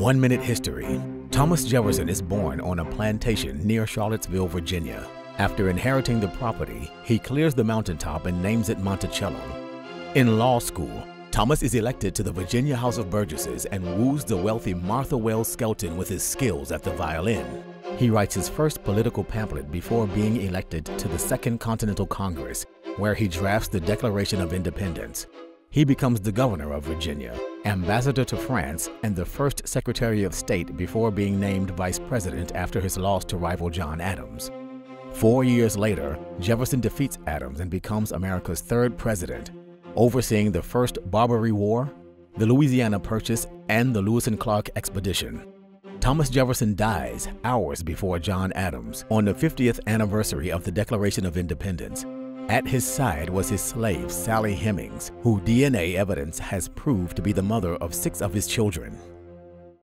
One Minute History. Thomas Jefferson is born on a plantation near Charlottesville, Virginia. After inheriting the property, he clears the mountaintop and names it Monticello. In law school, Thomas is elected to the Virginia House of Burgesses and woos the wealthy Martha Wayles Skelton with his skills at the violin. He writes his first political pamphlet before being elected to the Second Continental Congress, where he drafts the Declaration of Independence. He becomes the governor of Virginia, ambassador to France, and the first Secretary of State before being named vice president after his loss to rival John Adams. 4 years later, Jefferson defeats Adams and becomes America's third president, overseeing the First Barbary War, the Louisiana Purchase, and the Lewis and Clark Expedition. Thomas Jefferson dies hours before John Adams on the 50th anniversary of the Declaration of Independence. At his side was his slave, Sally Hemings, who DNA evidence has proved to be the mother of 6 of his children.